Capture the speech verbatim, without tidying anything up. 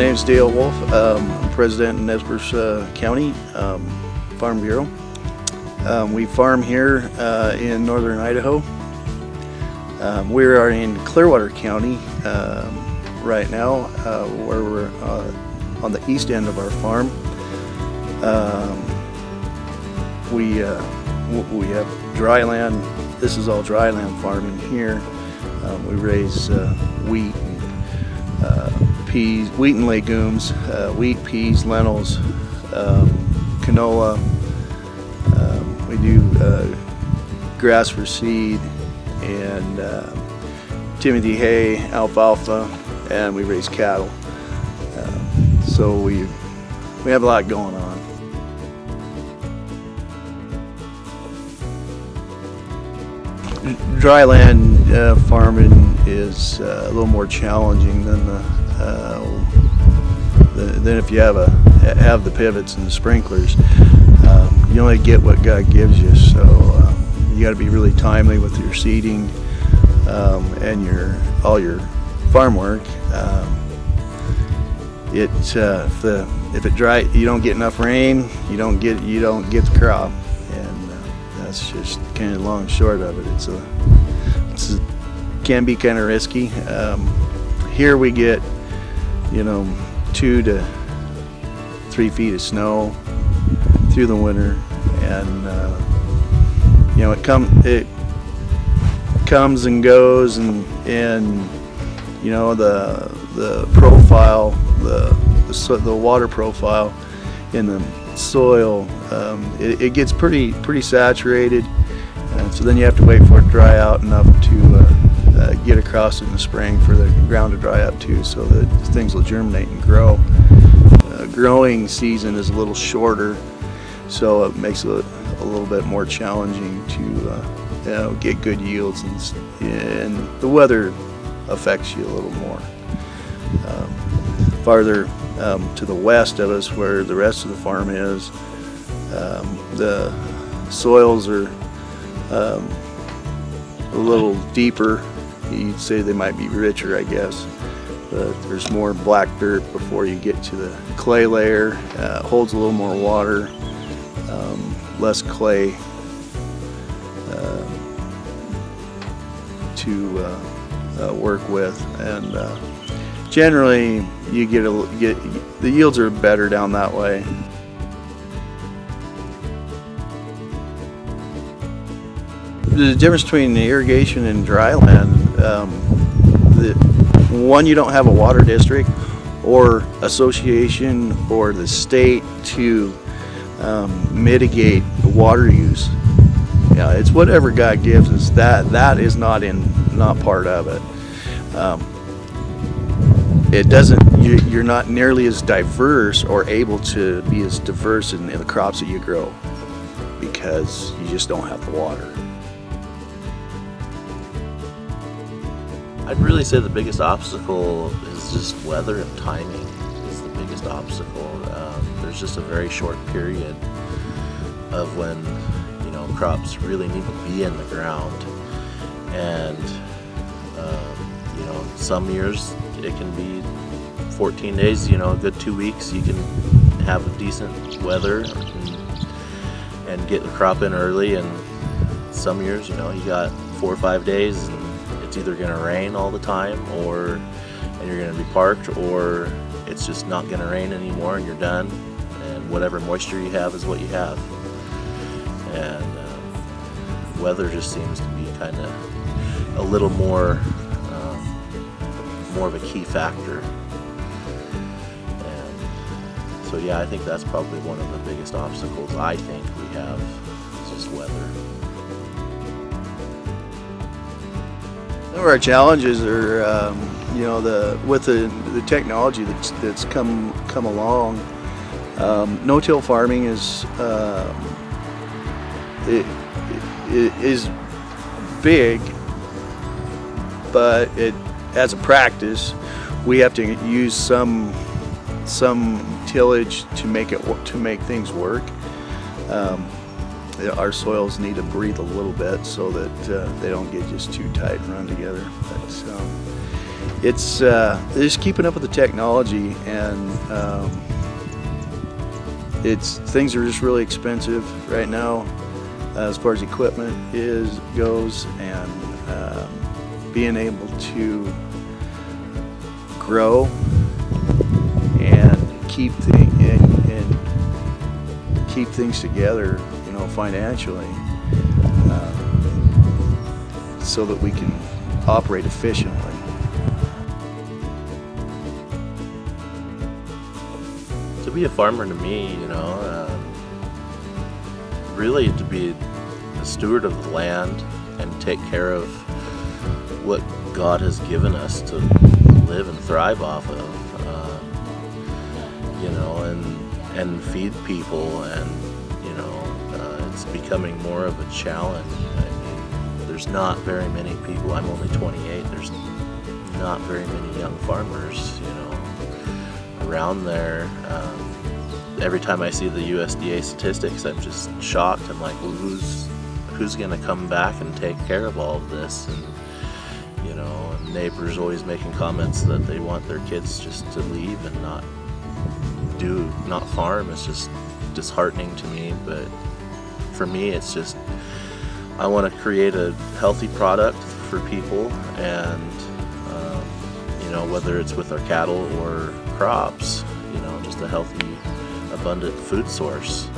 My name is Dale Wolf. Um, I'm president in Nesburs uh, County um, Farm Bureau. Um, we farm here uh, in northern Idaho. Um, we are in Clearwater County um, right now, uh, where we're uh, on the east end of our farm. Um, we uh, we have dry land. This is all dry land farming here. Um, we raise uh, wheat, uh, peas, wheat and legumes, uh, wheat, peas, lentils, um, canola. Um, we do uh, grass for seed and uh, Timothy hay, alfalfa, and we raise cattle. Uh, so we we have a lot going on. Dry land uh, farming is uh, a little more challenging than the, uh, the than if you have a have the pivots and the sprinklers. Um, you only get what God gives you, so um, you got to be really timely with your seeding um, and your all your farm work. Um, it uh, if the if it dry you don't get enough rain, you don't get you don't get the crop. That's just kind of long and short of it. It's a, it's a can be kind of risky. Um, here we get, you know, two to three feet of snow through the winter, and uh, you know it comes it comes and goes, and and you know the the profile, the the, so, the water profile in the soil, um, it, it gets pretty pretty saturated, and so then you have to wait for it to dry out enough to uh, uh, get across in the spring for the ground to dry up too, so that things will germinate and grow. Uh, growing season is a little shorter, so it makes it a little bit more challenging to uh, you know, get good yields, and, and the weather affects you a little more. Um, farther Um, to the west of us, where the rest of the farm is, um, the soils are um, a little deeper. You'd say they might be richer, I guess, but there's more black dirt before you get to the clay layer. Uh, it holds a little more water, um, less clay uh, to uh, uh, work with, and uh, generally, you get, a, get the yields are better down that way. The difference between the irrigation and dry land, um, the, one, you don't have a water district or association or the state to um, mitigate the water use. Yeah, it's whatever God gives us. That that is not in not part of it. Um, It doesn't, you're not nearly as diverse or able to be as diverse in the crops that you grow because you just don't have the water. I'd really say the biggest obstacle is just weather and timing is the biggest obstacle. Um, there's just a very short period of when, you know, crops really need to be in the ground, and um, you know, some years it can be fourteen days, you know, a good two weeks. You can have a decent weather and, and get the crop in early. And some years, you know, you got four or five days, and it's either going to rain all the time, or and you're going to be parked, or it's just not going to rain anymore, and you're done. And whatever moisture you have is what you have. And uh, weather just seems to be kind of a little more. more of a key factor, and so yeah, I think that's probably one of the biggest obstacles I think we have, is just weather. Some of our challenges are, um, you know, the with the, the technology that's that's come come along. Um, no-till farming is uh, it, it, it is big, but it. As a practice, we have to use some some tillage to make it to make things work. Um, our soils need to breathe a little bit so that uh, they don't get just too tight and run together. But um, it's uh, just keeping up with the technology, and um, it's things are just really expensive right now uh, as far as equipment is goes, and uh, being able to grow and keep things and, and keep things together, you know, financially, uh, so that we can operate efficiently. To be a farmer, to me, you know, uh, really to be a steward of the land and take care of what God has given us to live and thrive off of, uh, you know, and and feed people, and you know, uh, it's becoming more of a challenge. I mean, there's not very many people. I'm only twenty-eight. There's not very many young farmers, you know, around there. Um, every time I see the U S D A statistics, I'm just shocked. I'm like, well, who's who's going to come back and take care of all of this? And you know, and neighbors always making comments that they want their kids just to leave and not do, not farm. It's just disheartening to me. But for me, it's just I want to create a healthy product for people, and um, you know, whether it's with our cattle or crops, you know, just a healthy, abundant food source.